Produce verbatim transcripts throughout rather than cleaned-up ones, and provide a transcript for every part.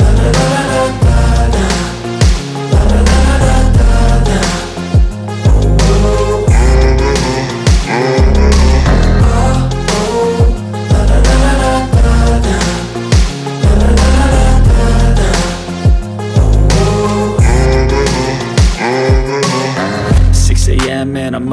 la, la, la, la, la. Man, I'm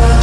la, la, la, la, la.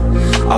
I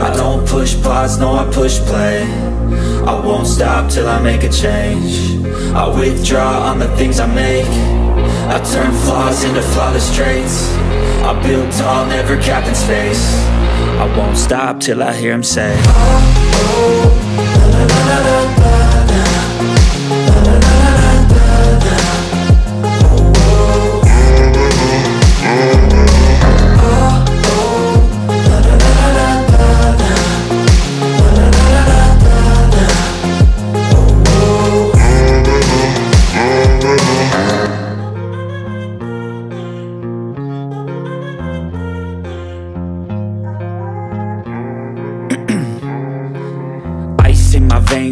I don't push pause, no I push play. I won't stop till I make a change. I withdraw on the things I make, I turn flaws into flawless traits. I build tall, never capped in space. I won't stop till I hear him say, oh, oh, la, la, la, la, la.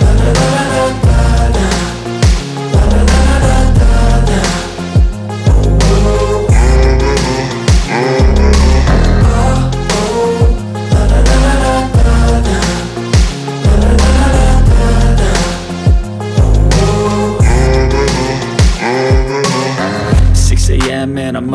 la, la, la, la, la, la. Man, I'm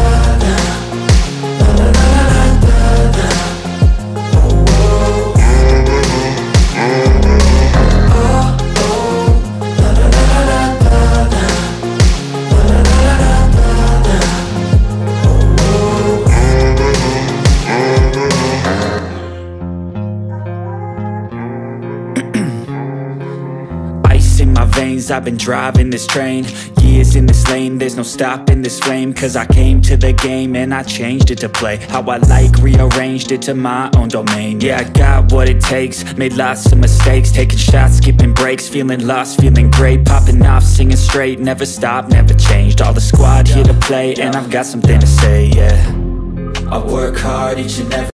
la. In my veins, I've been driving this train. Years in this lane, there's no stopping this flame. Cause I came to the game and I changed it to play how I like, rearranged it to my own domain. Yeah, I got what it takes, made lots of mistakes, taking shots, skipping breaks, feeling lost, feeling great, popping off, singing straight, never stopped, never changed. All the squad here to play, and I've got something to say, yeah. I work hard each and every